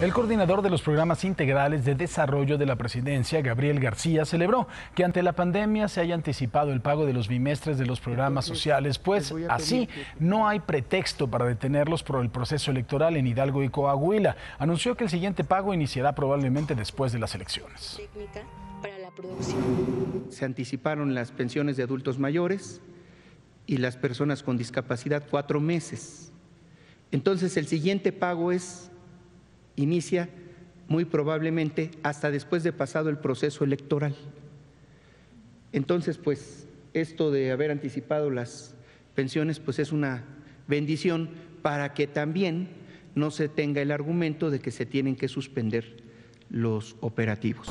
El coordinador de los programas integrales de desarrollo de la presidencia, Gabriel García, celebró que ante la pandemia se haya anticipado el pago de los bimestres de los programas sociales, pues así no hay pretexto para detenerlos por el proceso electoral en Hidalgo y Coahuila. Anunció que el siguiente pago iniciará probablemente después de las elecciones. Técnica para la producción. Se anticiparon las pensiones de adultos mayores y las personas con discapacidad 4 meses. Entonces el siguiente pago inicia muy probablemente hasta después de pasado el proceso electoral. Entonces, pues, esto de haber anticipado las pensiones, pues es una bendición para que también no se tenga el argumento de que se tienen que suspender los operativos.